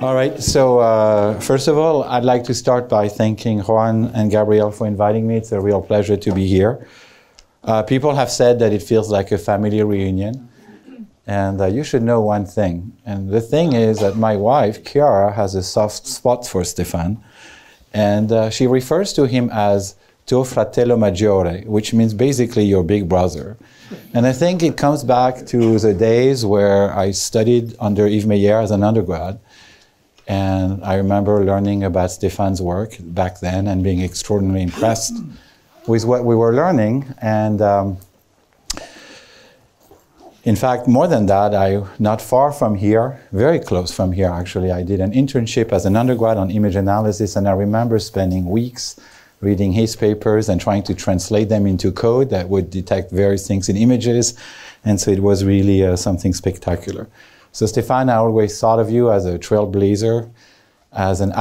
All right, so first of all, I'd like to start by thanking Juan and Gabriel for inviting me. It's a real pleasure to be here. People have said that it feels like a family reunion. And you should know one thing. And the thing is that my wife, Chiara, has a soft spot for Stefan. And she refers to him as tuo fratello maggiore, which means basically your big brother. And I think it comes back to the days where I studied under Yves Meyer as an undergrad. And I remember learning about Stefan's work back then and being extraordinarily impressed with what we were learning. And in fact, more than that, not far from here, very close from here actually, I did an internship as an undergrad on image analysis, and I remember spending weeks reading his papers and trying to translate them into code that would detect various things in images. And so it was really something spectacular. So Stefan, I always thought of you as a trailblazer, as an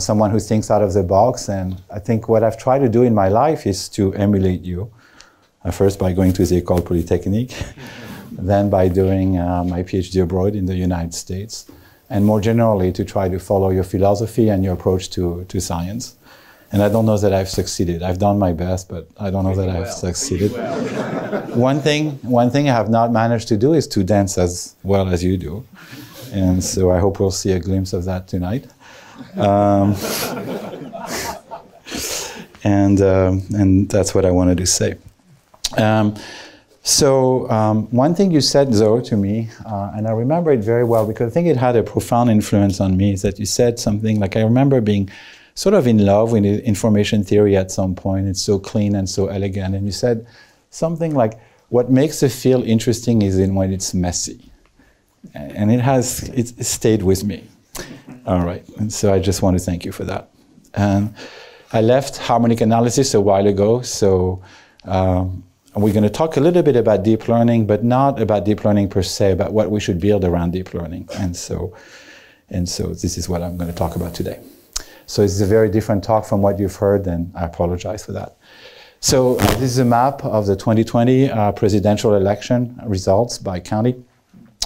someone who thinks out of the box. And I think what I've tried to do in my life is to emulate you. First by going to the Ecole Polytechnique, then by doing my PhD abroad in the United States, and more generally to try to follow your philosophy and your approach to science. And I don't know that I've succeeded. I've done my best, but I don't know that I've succeeded. One thing I have not managed to do is to dance as well as you do. And so I hope we'll see a glimpse of that tonight. And that's what I wanted to say. One thing you said, though, to me, and I remember it very well because I think it had a profound influence on me, is that you said something like, I remember being sort of in love with information theory at some point. It's so clean and so elegant. And you said something like, what makes it feel interesting is when it's messy. And it stayed with me. All right. And so I just want to thank you for that. And I left harmonic analysis a while ago. So we're going to talk a little bit about deep learning, but not about deep learning per se, about what we should build around deep learning. And so this is what I'm going to talk about today. So it's a very different talk from what you've heard, and I apologize for that. So this is a map of the 2020 presidential election results by county.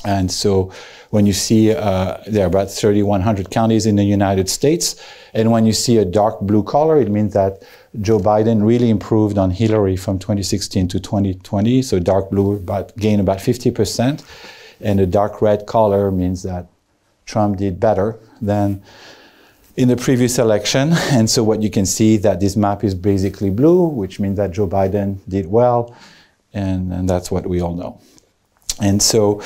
And so when you see, there are about 3,100 counties in the United States. And when you see a dark blue color, it means that Joe Biden really improved on Hillary from 2016 to 2020. So dark blue gained about 50%. And a dark red color means that Trump did better than in the previous election. And so what you can see that this map is basically blue, which means that Joe Biden did well. And that's what we all know. And so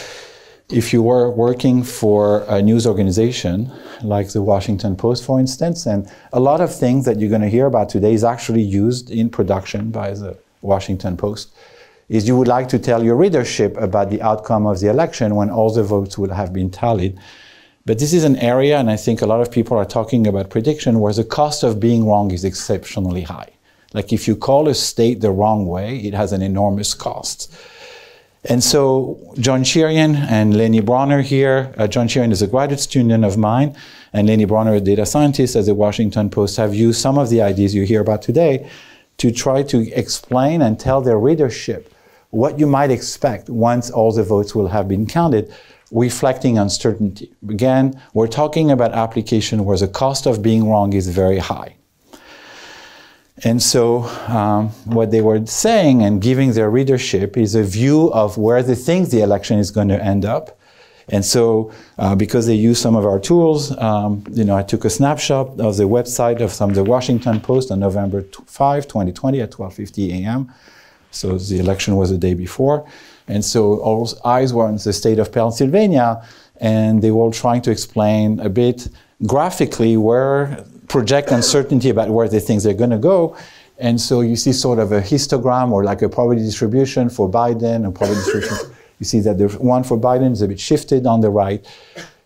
if you were working for a news organization like the Washington Post, for instance, and a lot of things that you're going to hear about today is actually used in production by the Washington Post, is you would like to tell your readership about the outcome of the election when all the votes will have been tallied. But this is an area, and I think a lot of people are talking about prediction, where the cost of being wrong is exceptionally high. Like if you call a state the wrong way, it has an enormous cost. And so John Cherian and Lenny Bronner here, John Cherian is a graduate student of mine, and Lenny Bronner, a data scientist at the Washington Post, have used some of the ideas you hear about today to try to explain and tell their readership what you might expect once all the votes will have been counted, reflecting uncertainty. Again, we're talking about application where the cost of being wrong is very high. And so what they were saying and giving their readership is a view of where they think the election is going to end up. And so because they use some of our tools, I took a snapshot of the website of the Washington Post on November 5, 2020 at 12:50 a.m. So the election was the day before. And so all eyes were on the state of Pennsylvania, and they were trying to explain a bit graphically where project uncertainty about where they think they're going to go. And so you see sort of a histogram or like a probability distribution for Biden, and probability distribution. You see that the one for Biden is a bit shifted on the right.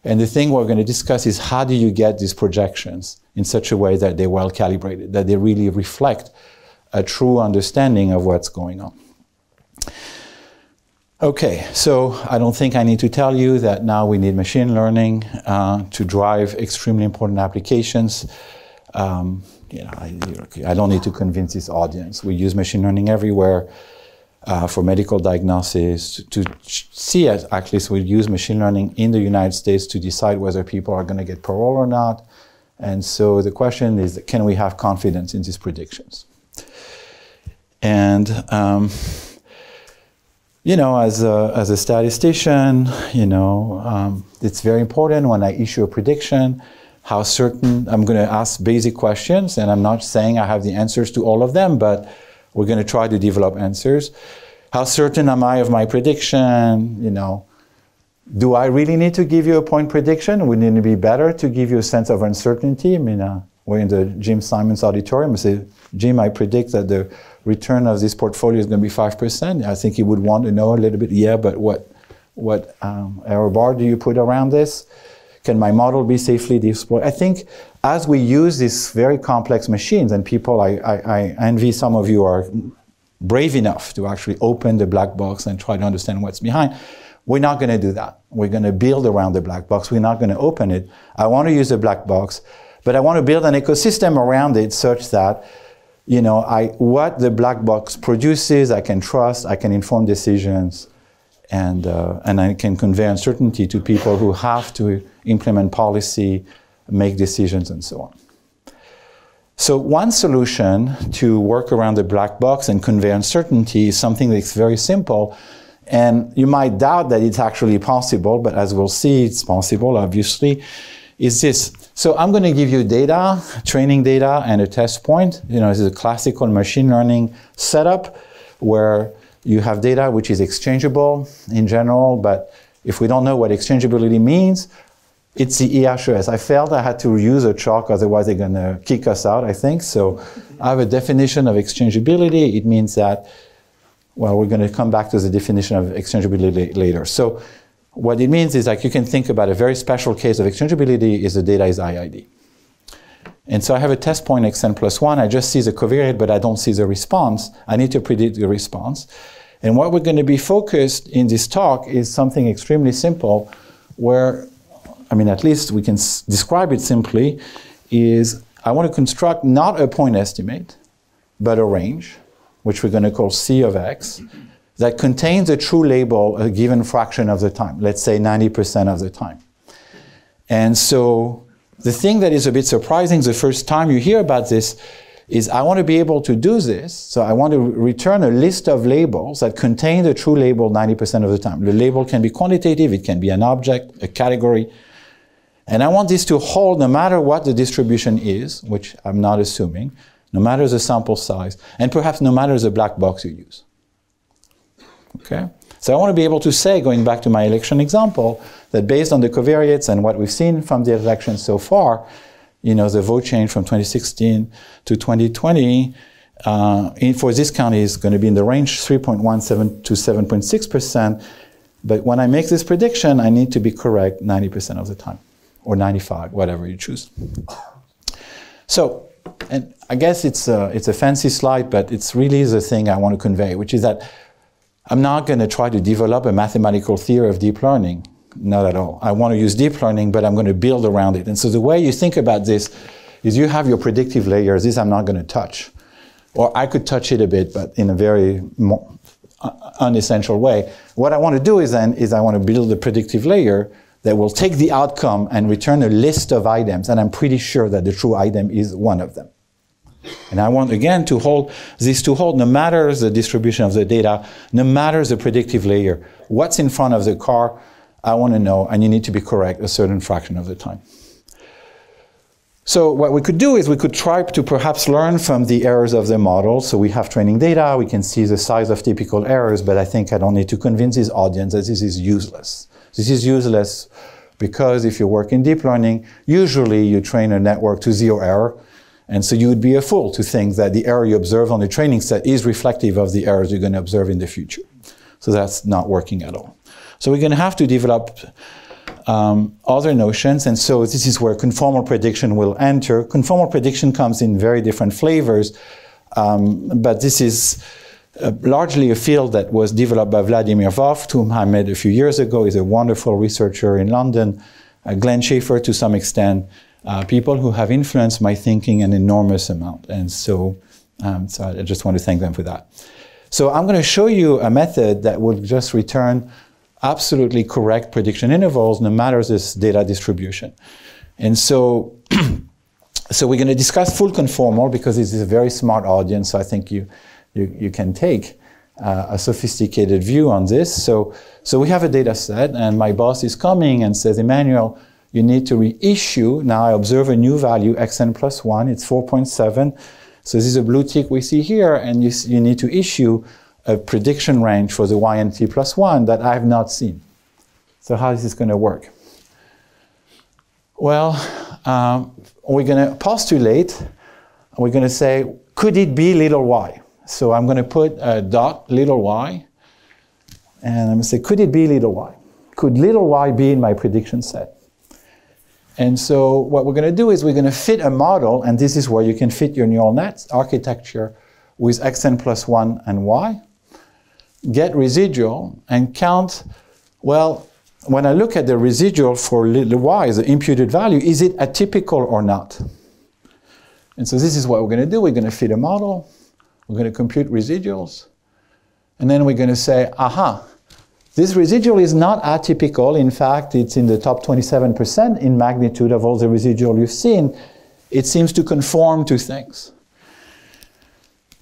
And the thing we're going to discuss is how do you get these projections in such a way that they're well calibrated, that they really reflect a true understanding of what's going on. Okay, so I don't think I need to tell you that now we need machine learning to drive extremely important applications. I don't need to convince this audience. We use machine learning everywhere. for medical diagnosis, to see as at least we use machine learning in the United States to decide whether people are going to get parole or not. And so the question is, can we have confidence in these predictions? And you know, as a statistician, you know, it's very important when I issue a prediction, how certain I'm going to ask basic questions, and I'm not saying I have the answers to all of them, but we're going to try to develop answers. How certain am I of my prediction? You know, do I really need to give you a point prediction? Wouldn't it be better to give you a sense of uncertainty? I mean, we're in the Jim Simons auditorium. I say, Jim, I predict that the return of this portfolio is going to be 5%. I think he would want to know a little bit, yeah, but what error bar do you put around this? Can my model be safely deployed? I think as we use these very complex machines, and people, I envy some of you are brave enough to actually open the black box and try to understand what's behind. We're not going to do that. We're going to build around the black box. We're not going to open it. I want to use the black box, but I want to build an ecosystem around it such that, you know, what the black box produces, I can trust, I can inform decisions, and I can convey uncertainty to people who have to implement policy, make decisions, and so on. So one solution to work around the black box and convey uncertainty is something that's very simple. And you might doubt that it's actually possible, but as we'll see, it's possible, obviously, is this. So I'm going to give you data, training data, and a test point. You know, this is a classical machine learning setup where you have data which is exchangeable in general, but if we don't know what exchangeability means, it's the EHS. I felt I had to use a chalk, otherwise they're going to kick us out, I think. So I have a definition of exchangeability. It means that, well, we're going to come back to the definition of exchangeability later. So what it means is, like, you can think about a very special case of exchangeability is the data is IID. And so I have a test point xn plus 1. I just see the covariate, but I don't see the response. I need to predict the response. And what we're going to be focused in this talk is something extremely simple where, I mean, at least we can describe it simply, is I want to construct not a point estimate, but a range, which we're going to call C of X, that contains a true label a given fraction of the time, let's say 90% of the time. And so the thing that is a bit surprising the first time you hear about this is I want to be able to do this, so I want to return a list of labels that contain the true label 90% of the time. The label can be quantitative, it can be an object, a category, and I want this to hold no matter what the distribution is, which I'm not assuming, no matter the sample size, and perhaps no matter the black box you use. Okay? So I want to be able to say, going back to my election example, that based on the covariates and what we've seen from the election so far, you know, the vote change from 2016 to 2020 for this county is going to be in the range 3.17 to 7.6%. But when I make this prediction, I need to be correct 90% of the time, or 95, whatever you choose. So, and I guess it's a fancy slide, but it's really the thing I want to convey, which is that I'm not going to try to develop a mathematical theory of deep learning. Not at all. I want to use deep learning, but I'm going to build around it. And so the way you think about this is you have your predictive layers. This I'm not going to touch. Or I could touch it a bit, but in a very unessential way. What I want to do is then is I want to build a predictive layer that will take the outcome and return a list of items. And I'm pretty sure that the true item is one of them. And I want, again, to hold this to hold no matter the distribution of the data, no matter the predictive layer. What's in front of the car? I want to know, and you need to be correct a certain fraction of the time. So what we could do is we could try to perhaps learn from the errors of the model. So we have training data, we can see the size of typical errors, but I think I don't need to convince this audience that this is useless. This is useless because if you work in deep learning, usually you train a network to zero error, and so you would be a fool to think that the error you observe on the training set is reflective of the errors you're going to observe in the future. So that's not working at all. So we're going to have to develop other notions, and so this is where conformal prediction will enter. Conformal prediction comes in very different flavors, but this is largely a field that was developed by Vladimir Vovk, whom I met a few years ago. He's a wonderful researcher in London. Glenn Schaefer, to some extent, people who have influenced my thinking an enormous amount, and so I just want to thank them for that. So I'm going to show you a method that will just return absolutely correct prediction intervals no matter this data distribution. And so, so we're going to discuss full conformal because this is a very smart audience. So I think you can take a sophisticated view on this. So we have a data set and my boss is coming and says, Emmanuel, you need to reissue. Now I observe a new value, xn plus 1, it's 4.7. So this is a blue tick we see here, and you need to issue a prediction range for the y and t plus 1 that I have not seen. So how is this going to work? Well, we're going to postulate, we're going to say, could it be little y? So I'm going to put a dot little y, and I'm going to say, could it be little y? Could little y be in my prediction set? And so what we're going to do is we're going to fit a model, and this is where you can fit your neural net architecture with xn plus 1 and y, get residual, and count, well, when I look at the residual for little y, the imputed value, is it atypical or not? And so this is what we're going to do. We're going to fit a model, we're going to compute residuals, and then we're going to say, aha, this residual is not atypical. In fact, it's in the top 27% in magnitude of all the residual you've seen. It seems to conform to things.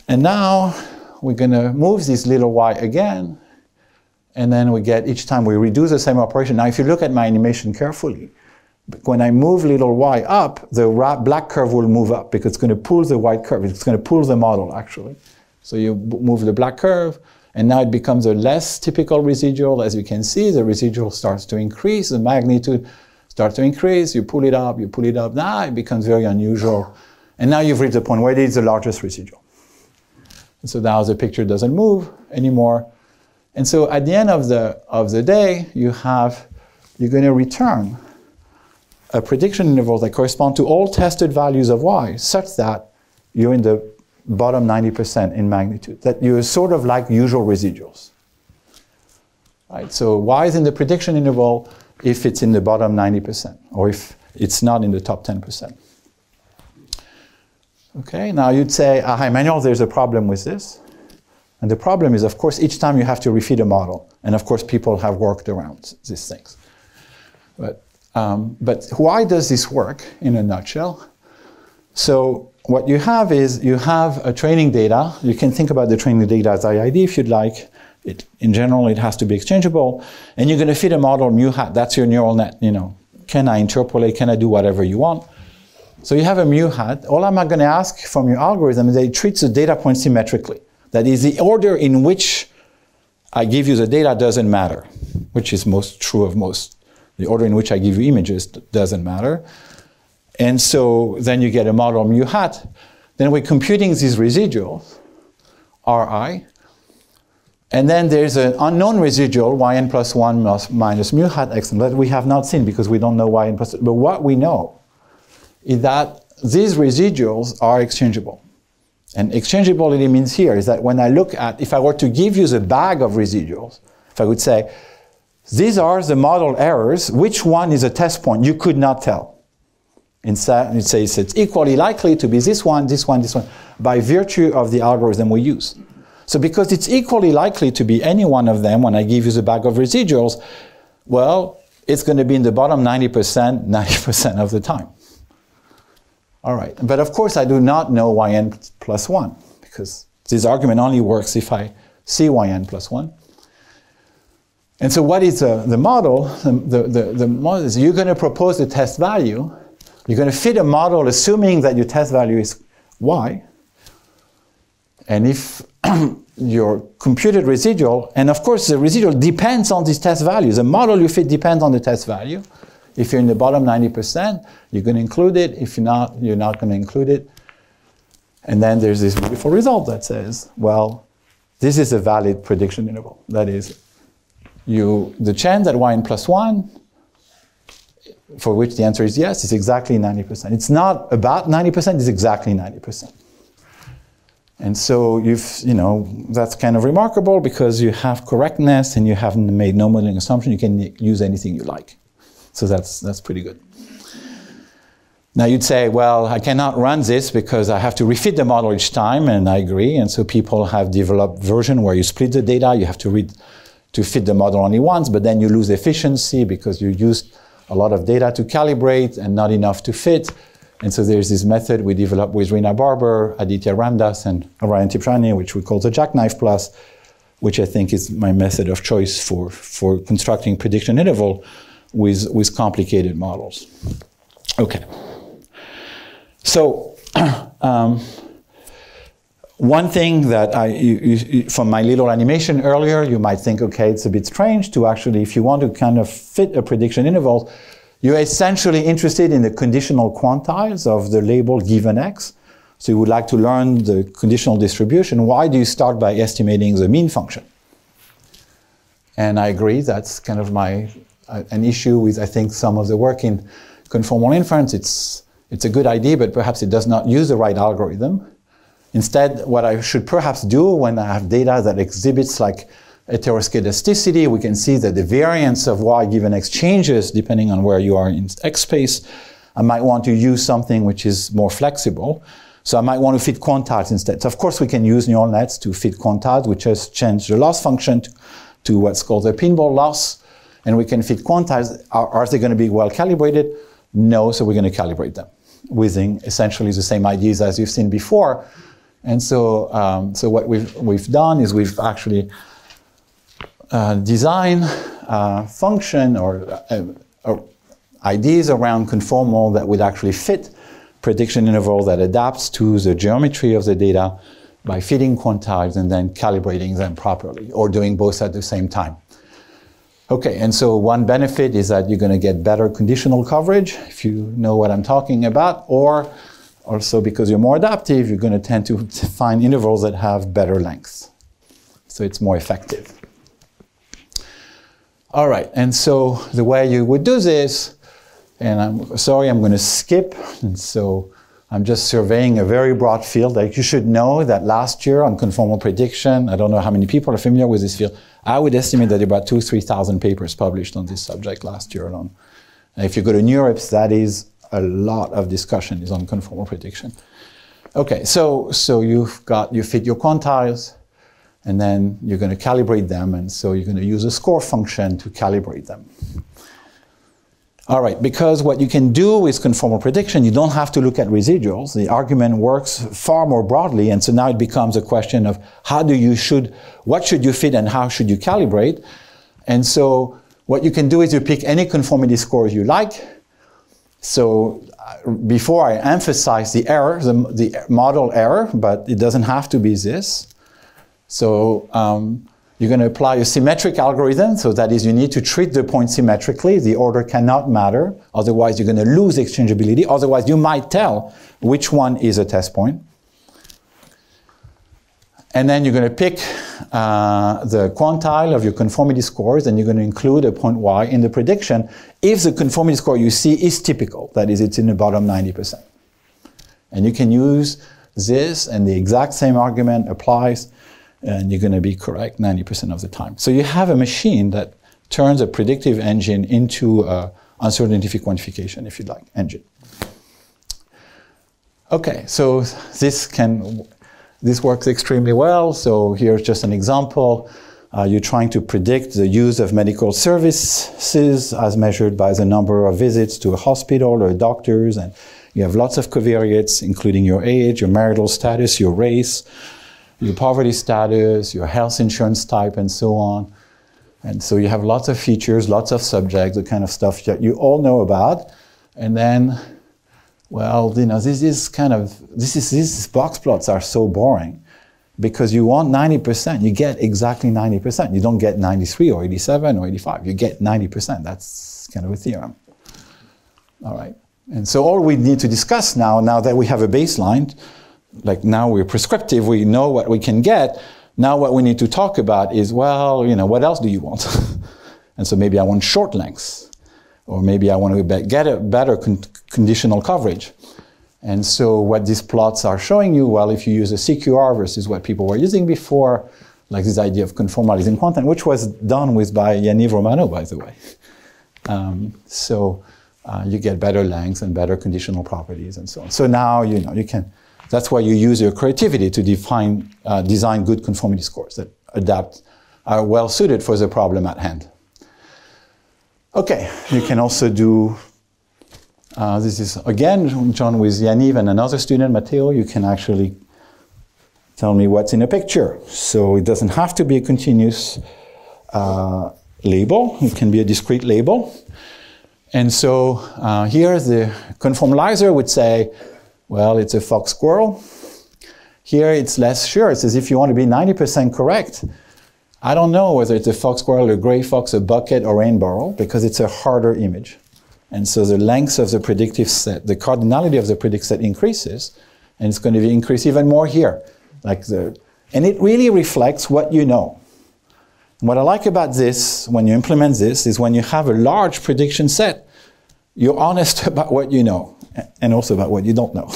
And now we're going to move this little y again. And then we get, each time we redo the same operation. Now, if you look at my animation carefully, when I move little y up, the black curve will move up because it's going to pull the white curve. It's going to pull the model, actually. So you move the black curve. And now it becomes a less typical residual. As you can see, the residual starts to increase, the magnitude starts to increase, you pull it up, now it becomes very unusual. And now you've reached the point where it is the largest residual. And so now the picture doesn't move anymore. And so at the end of the day, you're going to return a prediction interval that corresponds to all tested values of y, such that you're in the bottom 90% in magnitude, that you're sort of like usual residuals. Right? So y is in the prediction interval if it's in the bottom 90%, or if it's not in the top 10%. Okay, now you'd say, ah, Emmanuel, there's a problem with this. And the problem is, of course, each time you have to refit a model. And of course, people have worked around these things. But why does this work in a nutshell? So what you have is you have a training data. You can think about the training data as IID if you'd like. In general, it has to be exchangeable. And you're going to fit a model mu hat. That's your neural net. You know, can I interpolate? Can I do whatever you want? So you have a mu hat. All I'm going to ask from your algorithm is that it treats the data point symmetrically. That is, the order in which I give you the data doesn't matter, which is most true of most. The order in which I give you images doesn't matter. And so then you get a model mu hat. Then we're computing these residuals, Ri. And then there's an unknown residual, yn plus 1 minus mu hat xn, that we have not seen because we don't know yn plus 1. But what we know is that these residuals are exchangeable. And exchangeability means here is that when I look at, if I were to give you the bag of residuals, if I would say, these are the model errors, which one is a test point? You could not tell. Instead, it says it's equally likely to be this one, this one, this one, by virtue of the algorithm we use. So because it's equally likely to be any one of them when I give you the bag of residuals, well, it's going to be in the bottom 90% of the time. All right. But of course, I do not know yn plus 1, because this argument only works if I see yn plus 1. And so what is the model? The model is you're going to propose the test value. You're going to fit a model assuming that your test value is y. And if your computed residual, and of course the residual depends on these test values. The model you fit depends on the test value. If you're in the bottom 90%, you're going to include it. If you're not, you're not going to include it. And then there's this beautiful result that says, well, this is a valid prediction interval. That is, the chance that yn plus 1, for which the answer is yes, it's exactly 90%. It's not about 90%, it's exactly 90%. And so that's kind of remarkable because you have correctness and you haven't made no modeling assumption. You can use anything you like. So that's pretty good. Now you'd say, well, I cannot run this because I have to refit the model each time, and I agree. And so people have developed version where you split the data, you have to read to fit the model only once, but then you lose efficiency because you used a lot of data to calibrate and not enough to fit. And so there's this method we developed with Rina Barber, Aditya Ramdas, and Orion Tipshani, which we call the Jackknife Plus, which I think is my method of choice for constructing prediction interval with complicated models. Okay. So, one thing that from my little animation earlier, you might think, okay, it's a bit strange to actually, if you want to kind of fit a prediction interval, you're essentially interested in the conditional quantiles of the label given X. So you would like to learn the conditional distribution. Why do you start by estimating the mean function? And I agree, that's kind of an issue with, I think, some of the work in conformal inference. It's a good idea, but perhaps it does not use the right algorithm. Instead, what I should perhaps do when I have data that exhibits like heteroskedasticity, we can see that the variance of y given x changes depending on where you are in x space. I might want to use something which is more flexible. So I might want to fit quantiles instead. So of course, we can use neural nets to fit quantiles, which has changed the loss function to what's called the pinball loss. And we can fit quantiles. Are they going to be well calibrated? No, so we're going to calibrate them within essentially the same ideas as you've seen before. And so, what we've done is we've actually designed function or ideas around conformal that would actually fit prediction interval that adapts to the geometry of the data by fitting quantiles and then calibrating them properly, or doing both at the same time. Okay, and so one benefit is that you're going to get better conditional coverage, if you know what I'm talking about, or also because you're more adaptive, you're going to tend to find intervals that have better lengths. So it's more effective. All right, and so the way you would do this, and I'm sorry, I'm going to skip, and so I'm just surveying a very broad field. Like, you should know that last year on conformal prediction, I don't know how many people are familiar with this field, I would estimate that about 2,000 to 3,000 papers published on this subject last year alone. And if you go to NeurIPS, that is a lot of discussion is on conformal prediction. Okay, so you fit your quantiles, and then you're going to calibrate them, and so you're going to use a score function to calibrate them. All right, because what you can do with conformal prediction, you don't have to look at residuals. The argument works far more broadly, and so now it becomes a question of what should you fit and how should you calibrate? And so what you can do is you pick any conformity scores you like. So before I emphasize the error, the model error, but it doesn't have to be this. So you're going to apply a symmetric algorithm. So that is, you need to treat the point symmetrically. The order cannot matter. Otherwise, you're going to lose exchangeability. Otherwise, you might tell which one is a test point. And then you're going to pick the quantile of your conformity scores, and you're going to include a point y in the prediction if the conformity score you see is typical. That is, it's in the bottom 90%. And you can use this, and the exact same argument applies, and you're going to be correct 90% of the time. So you have a machine that turns a predictive engine into an uncertainty quantification, if you'd like, engine. Okay, so this works extremely well. So here's just an example. You're trying to predict the use of medical services as measured by the number of visits to a hospital or a doctor's, and you have lots of covariates, including your age, your marital status, your race, your poverty status, your health insurance type, and so on. And so you have lots of features, lots of subjects, the kind of stuff that you all know about. And then, well, you know, these box plots are so boring because you want 90%. You get exactly 90%. You don't get 93 or 87 or 85. You get 90%. That's kind of a theorem. All right. And so all we need to discuss now that we have a baseline, like now we're prescriptive, we know what we can get. Now what we need to talk about is, well, you know, what else do you want? And so maybe I want short lengths, or maybe I want to get a better conditional coverage. And so what these plots are showing you, well, if you use a CQR versus what people were using before, like this idea of conformalizing quantum, which was done by Yaniv Romano, by the way. So you get better lengths and better conditional properties and so on. So now you know you can. That's why you use your creativity to define, design good conformity scores that adapt, are well suited for the problem at hand. Okay, you can also do. This is again John with Yaniv and another student, Matteo. You can actually tell me what's in a picture. So it doesn't have to be a continuous label. It can be a discrete label. And so here the conformalizer would say, well, it's a fox squirrel. Here it's less sure. It says if you want to be 90% correct, I don't know whether it's a fox squirrel, a gray fox, a bucket, or rain barrel, because it's a harder image. And so the length of the predictive set, the cardinality of the predictive set increases, and it's going to increase even more here. Like and it really reflects what you know. And what I like about this, when you implement this, is when you have a large prediction set, you're honest about what you know, and also about what you don't know.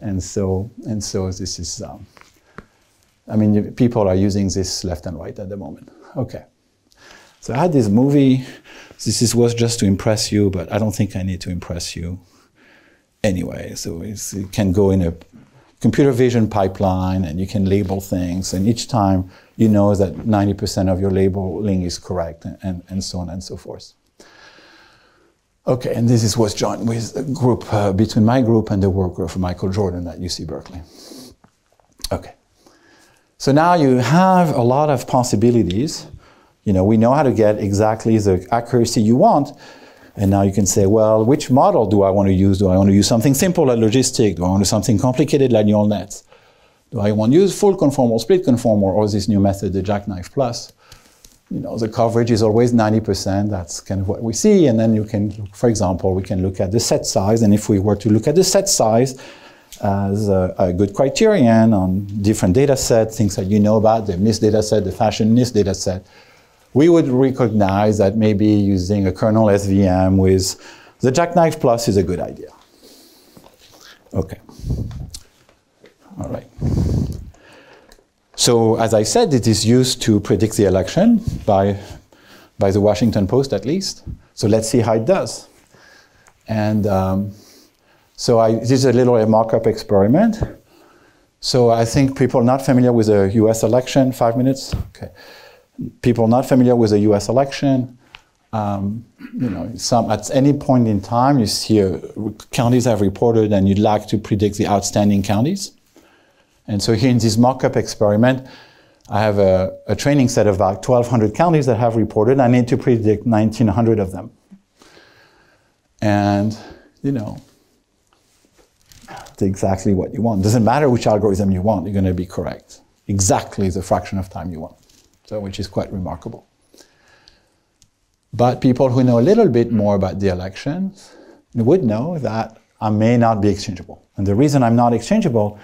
And so this is, I mean, people are using this left and right at the moment. Okay. So I had this movie. This was just to impress you, but I don't think I need to impress you anyway. So it can go in a computer vision pipeline, and you can label things. And each time, you know that 90% of your labeling is correct, and so on and so forth. Okay, and this was John with a group, between my group and the work of Michael Jordan at UC Berkeley. Okay. So now you have a lot of possibilities. You know, we know how to get exactly the accuracy you want. And now you can say, well, which model do I want to use? Do I want to use something simple like logistic? Do I want to do something complicated like neural nets? Do I want to use full conformal, split conformal, or this new method, the Jackknife Plus? You know, the coverage is always 90%. That's kind of what we see. And then you can, for example, we can look at the set size. And if we were to look at the set size as a good criterion on different data sets, things that you know about, the MNIST data set, the fashion MNIST data set, we would recognize that maybe using a kernel SVM with the Jackknife Plus is a good idea. Okay. All right. So as I said, it is used to predict the election by the Washington Post, at least. So let's see how it does. And so this is a little mock-up experiment. So I think people not familiar with the US election, 5 minutes. Okay. People not familiar with the U.S. election, you know, at any point in time, you see counties have reported, and you'd like to predict the outstanding counties. And so here in this mock-up experiment, I have a training set of about 1,200 counties that have reported. I need to predict 1,900 of them. And, you know, it's exactly what you want. Doesn't matter which algorithm you want, you're going to be correct. Exactly the fraction of time you want. So, which is quite remarkable. But people who know a little bit more about the elections would know that I may not be exchangeable. And the reason I'm not exchangeable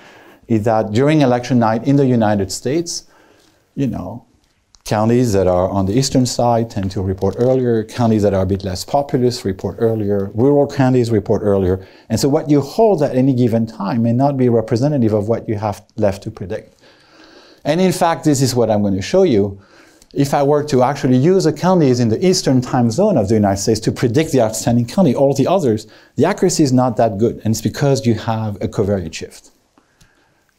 is that during election night in the United States, you know, counties that are on the eastern side tend to report earlier, counties that are a bit less populous report earlier, rural counties report earlier. And so what you hold at any given time may not be representative of what you have left to predict. And in fact, this is what I'm going to show you. If I were to actually use the counties in the eastern time zone of the United States to predict the outstanding county, all the others, the accuracy is not that good. And it's because you have a covariate shift.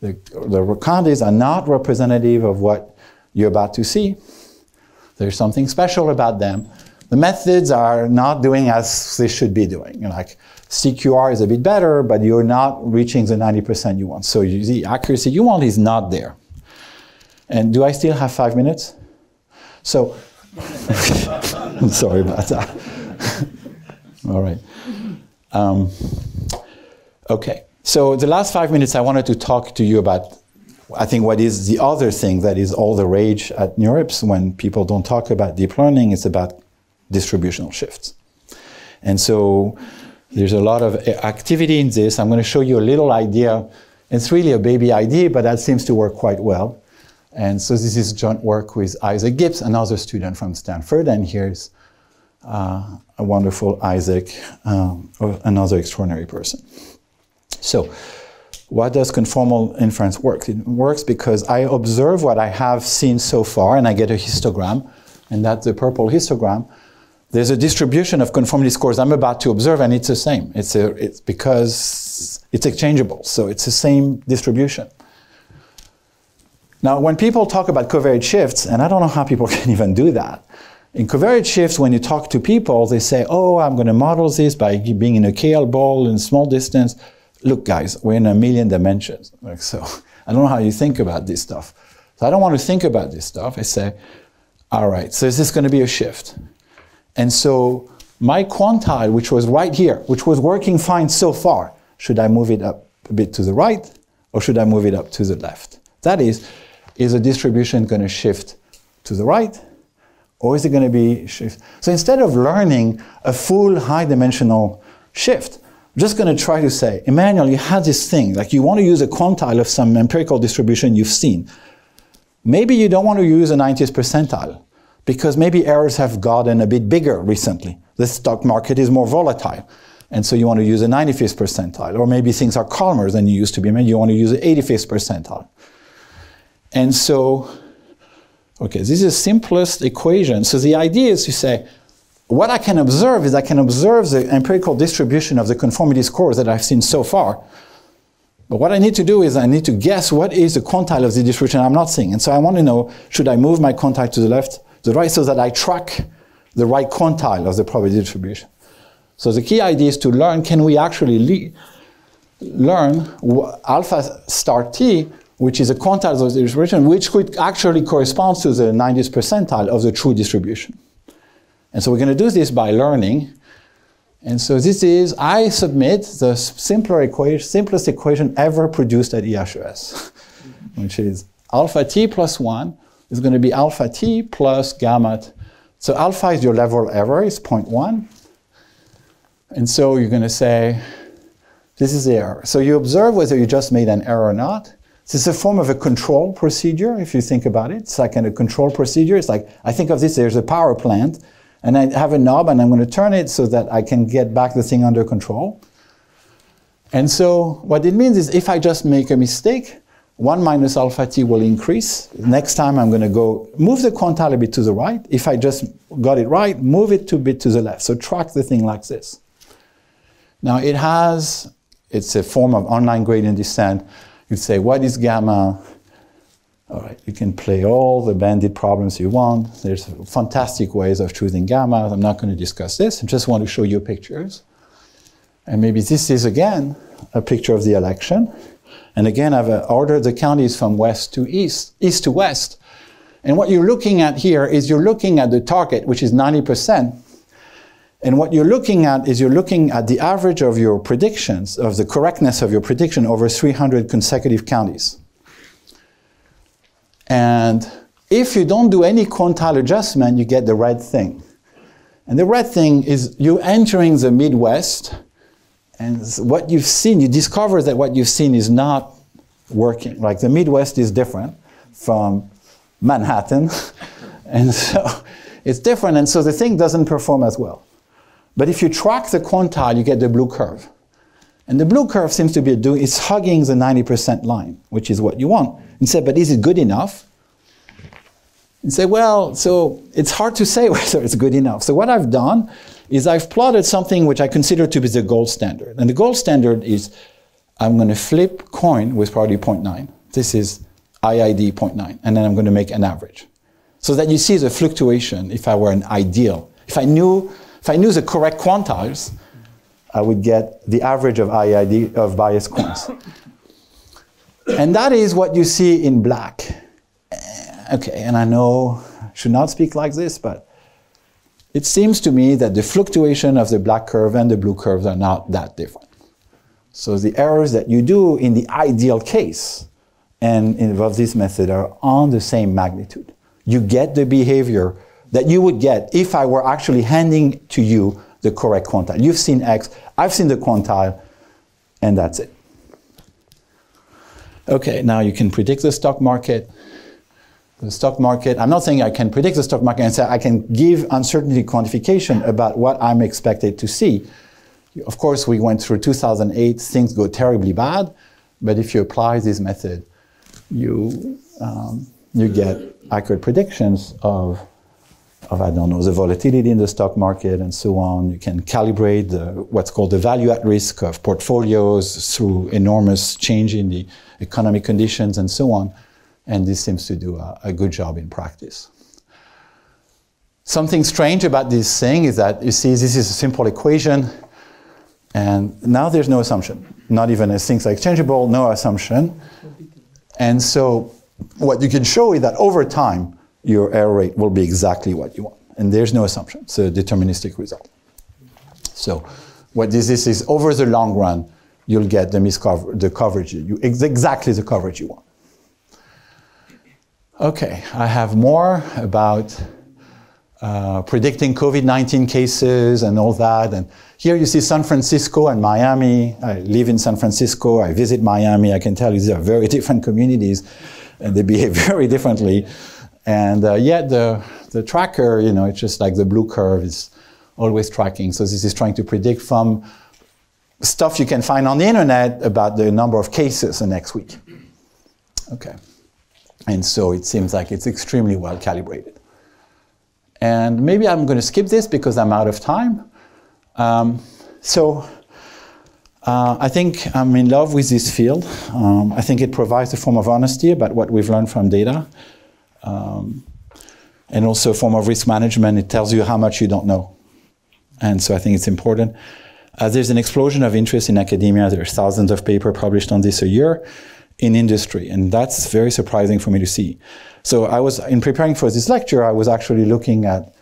The counties are not representative of what you're about to see. There's something special about them. The methods are not doing as they should be doing. Like CQR is a bit better, but you're not reaching the 90% you want. So the accuracy you want is not there. And do I still have 5 minutes? So, I'm sorry about that. All right. Okay, so the last 5 minutes I wanted to talk to you about, I think what is the other thing that is all the rage at NeurIPS when people don't talk about deep learning, it's about distributional shifts. And so there's a lot of activity in this. I'm going to show you a little idea. It's really a baby idea, but that seems to work quite well. And so this is joint work with Isaac Gibbs, another student from Stanford. And here's a wonderful Isaac, another extraordinary person. So what does conformal inference work? It works because I observe what I have seen so far, and I get a histogram. And that's the purple histogram. There's a distribution of conformity scores I'm about to observe, and it's the same. It's because it's exchangeable, so it's the same distribution. Now, when people talk about covariate shifts, and I don't know how people can even do that. In covariate shifts, when you talk to people, they say, oh, I'm going to model this by being in a KL ball in small distance. Look, guys, we're in a million dimensions. Like, so I don't know how you think about this stuff. So I don't want to think about this stuff. I say, all right, so is this going to be a shift? And so my quantile, which was right here, which was working fine so far, should I move it up a bit to the right, or should I move it up to the left? That is the distribution going to shift to the right, or is it going to be shift? So instead of learning a full high-dimensional shift, I'm just going to try to say, Emmanuel, you had this thing, like you want to use a quantile of some empirical distribution you've seen. Maybe you don't want to use a 90th percentile, because maybe errors have gotten a bit bigger recently. The stock market is more volatile, and so you want to use a 95th percentile, or maybe things are calmer than you used to be. Maybe you want to use an 85th percentile. And so, okay, this is the simplest equation. So the idea is to say, what I can observe is I can observe the empirical distribution of the conformity scores that I've seen so far. But what I need to do is I need to guess what is the quantile of the distribution I'm not seeing. And so I want to know, should I move my quantile to the left, the right, so that I track the right quantile of the probability distribution. So the key idea is to learn, can we actually learn alpha star t, which is a quantile of the distribution, which could actually correspond to the 90th percentile of the true distribution. And so we're going to do this by learning. And so this is, I submit the simplest equation ever produced at EHES, which is alpha t plus 1 is going to be alpha t plus gamma. So alpha is your level error, it's 0.1. And so you're going to say, this is the error. So you observe whether you just made an error or not. This is a form of a control procedure, if you think about it. It's like a control procedure. It's like, I think of this, there's a power plant, and I have a knob, and I'm going to turn it so that I can get back the thing under control. And so what it means is if I just make a mistake, 1 minus alpha t will increase. Next time I'm going to go move the quantile a bit to the right. If I just got it right, move it a bit to the left. So track the thing like this. Now it's a form of online gradient descent. You say, what is gamma? All right, you can play all the bandit problems you want. There's fantastic ways of choosing gamma. I'm not going to discuss this. I just want to show you pictures. And maybe this is, again, a picture of the election. And again, I've ordered the counties from west to east, east to west. And what you're looking at here is you're looking at the target, which is 90%. And what you're looking at is you're looking at the average of your predictions, of the correctness of your prediction over 300 consecutive counties. And if you don't do any quantile adjustment, you get the red thing. And the red thing is you entering the Midwest, and what you've seen, you discover that what you've seen is not working. Like the Midwest is different from Manhattan. And so it's different. And so the thing doesn't perform as well. But if you track the quantile, you get the blue curve. And the blue curve seems to be it's hugging the 90% line, which is what you want. And say, but is it good enough? And say, well, so it's hard to say whether it's good enough. So what I've done is I've plotted something which I consider to be the gold standard. And the gold standard is, I'm going to flip coin with probability 0.9. This is IID 0.9. And then I'm going to make an average. So that you see the fluctuation if I were an ideal. If I knew the correct quantiles, I would get the average of IID of biased coins. And that is what you see in black. Okay, and I know I should not speak like this, but it seems to me that the fluctuation of the black curve and the blue curves are not that different. So the errors that you do in the ideal case and of this method are on the same magnitude. You get the behavior that you would get if I were actually handing to you the correct quantile. You've seen X, I've seen the quantile, and that's it. Okay, now you can predict the stock market. The stock market, I'm not saying I can predict the stock market and say I can give uncertainty quantification about what I'm expected to see. Of course, we went through 2008, things go terribly bad, but if you apply this method, you get accurate predictions of of, I don't know, the volatility in the stock market and so on. You can calibrate the, what's called the value at risk of portfolios through enormous change in the economic conditions and so on. And this seems to do a good job in practice. Something strange about this thing is that, you see, this is a simple equation. And now there's no assumption, not even as things like exchangeable, no assumption. And so what you can show is that over time, your error rate will be exactly what you want. And there's no assumption, it's a deterministic result. So what this is over the long run, you'll get the coverage, exactly the coverage you want. Okay, I have more about predicting COVID-19 cases and all that. And here you see San Francisco and Miami. I live in San Francisco, I visit Miami. I can tell you these are very different communities and they behave very differently. And yet the tracker, you know, it's just like the blue curve is always tracking. So this is trying to predict from stuff you can find on the internet about the number of cases the next week. Okay. And so it seems like it's extremely well calibrated. And maybe I'm going to skip this because I'm out of time. I think I'm in love with this field. I think it provides a form of honesty about what we've learned from data. And also a form of risk management. It tells you how much you don't know. And so I think it's important. There's an explosion of interest in academia. There's thousands of papers published on this a year in industry. And that's very surprising for me to see. So I was, in preparing for this lecture, I was actually looking at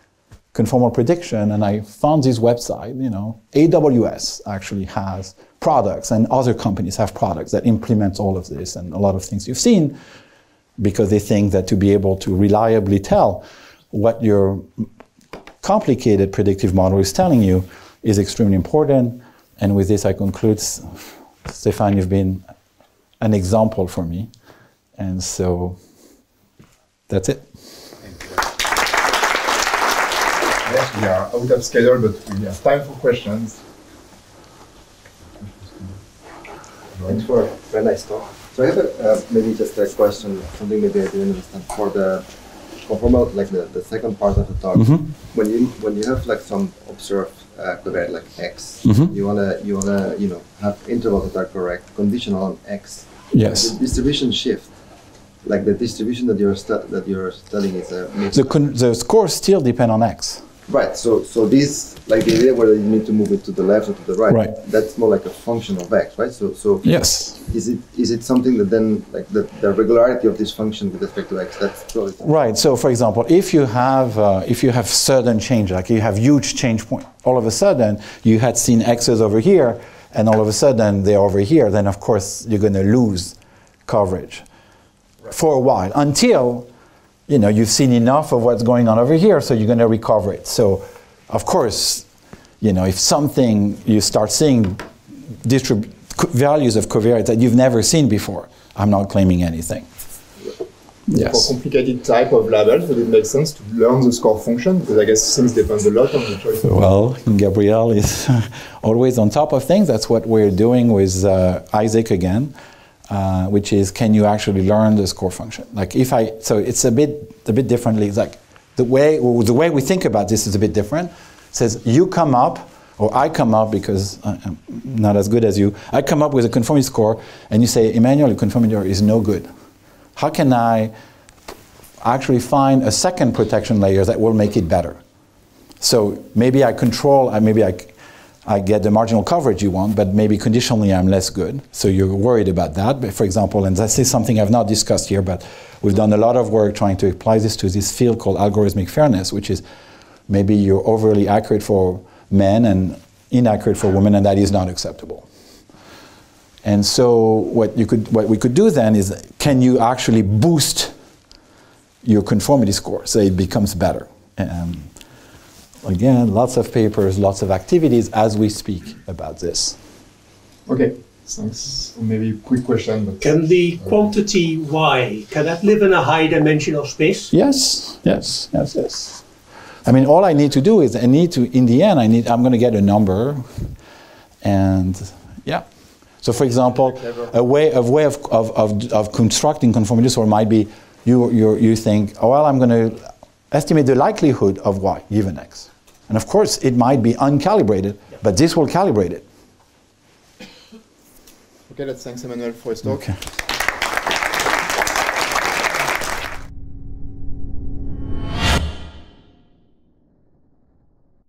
conformal prediction and I found this website, you know, AWS actually has products and other companies have products that implement all of this and a lot of things you've seen, because they think that to be able to reliably tell what your complicated predictive model is telling you is extremely important. And with this I conclude. Stefan, you've been an example for me. And so that's it. Thank you. Yes, we are out of schedule, but we have time for questions. Thanks for a very nice talk. So I have maybe just a question, something maybe I didn't understand. For the conformal, like the second part of the talk, mm-hmm. when you have like some observed covariate like X, mm-hmm. you wanna you know have intervals that are correct, conditional on X. Yes. The distribution shift, like the distribution that you're studying is a mix. The scores still depend on X. Right. So this, like the idea whether you need to move it to the left or to the right. That's more like a function of X, right? So yes. Is it something that then, like the regularity of this function with respect to X, that's probably something. Right. So for example, if you have sudden change, like you have huge change point, all of a sudden you had seen X's over here, and all of a sudden they're over here, then of course you're going to lose coverage for a while until, you know, you've seen enough of what's going on over here, so you're going to recover it. So, of course, you know, if something, you start seeing values of covariates that you've never seen before, I'm not claiming anything. Yes. For complicated type of labels, would it make sense to learn the score function? Because I guess things depend a lot on the choice. Well, Gabriel is always on top of things. That's what we're doing with Isaac again. Which is, can you actually learn the score function? Like so it's a bit differently. It's like the way we think about this is a bit different. It says you come up, or I come up because I'm not as good as you. I come up with a conformity score, and you say, Emmanuel, your conformity is no good. How can I actually find a second protection layer that will make it better? So maybe I control, I get the marginal coverage you want, but maybe conditionally I'm less good. So you're worried about that. But for example, and this is something I've not discussed here, but we've done a lot of work trying to apply this to this field called algorithmic fairness, which is maybe you're overly accurate for men and inaccurate for women, and that is not acceptable. And so what we could do then is, can you actually boost your conformity score so it becomes better? Again, lots of papers, lots of activities as we speak about this. Okay, thanks. Maybe a quick question. But can the quantity Y, can that live in a high dimension of space? Yes. I mean, all I need to do is I'm going to get a number, and yeah. So for example, a way of constructing conformity score might be you think, oh, well, I'm going to estimate the likelihood of y given x. And of course, it might be uncalibrated, but this will calibrate it. Okay, let's thank Emmanuel for his talk. Okay.